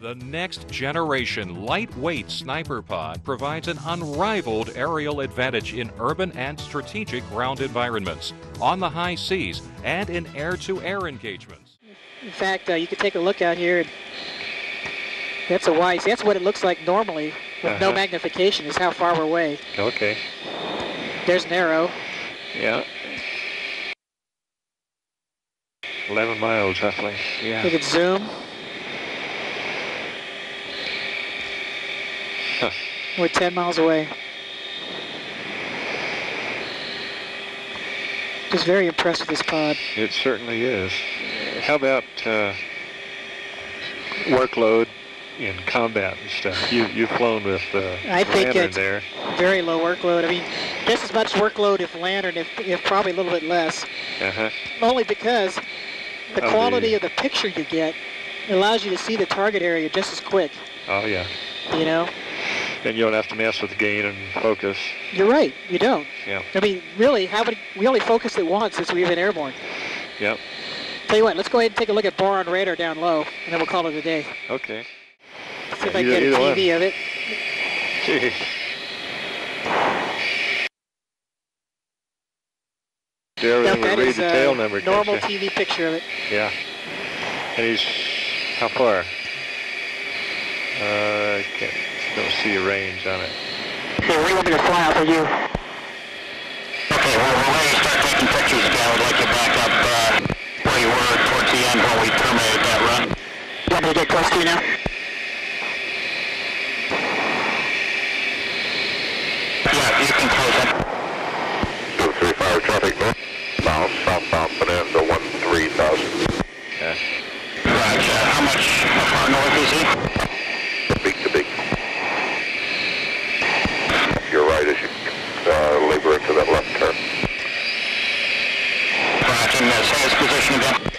The next generation lightweight sniper pod provides an unrivaled aerial advantage in urban and strategic ground environments, on the high seas, and in air-to-air engagements. In fact, you can take a look out here. That's a wide, that's what it looks like normally with no magnification, is how far we're away. Okay. There's an arrow. Yeah. 11 miles roughly. Yeah. You can zoom. Huh. We're 10 miles away. Just very impressed with this pod. It certainly is. How about workload in combat and stuff? You've flown with I think Lantern there. Very low workload. I mean, just as much workload if Lantern, if probably a little bit less. Only because the quality of the picture you get allows you to see the target area just as quick. Oh, yeah. You know? And you don't have to mess with the gain and focus. You're right, you don't. Yeah. I mean, really, how many, we only focused it once since we've been airborne. Yep. Tell you what, let's go ahead and take a look at boron radar down low, and then we'll call it a day. Okay. See if I can get a TV of it. Gee. Darren would read the tail number. Normal TV picture of it. Yeah. And he's, how far? I don't see a range on it. So we want me to fly out for you. Okay, well, we're ready to start taking pictures again. We'd like to back up where you were towards the end when we terminated that run. You want me to get close to you now? Yeah, you can close up. 235 traffic north, southbound, Bonanza 13,000. Okay. Right, how much, how far north is he? Labor into that left turn. Right, and say his position again.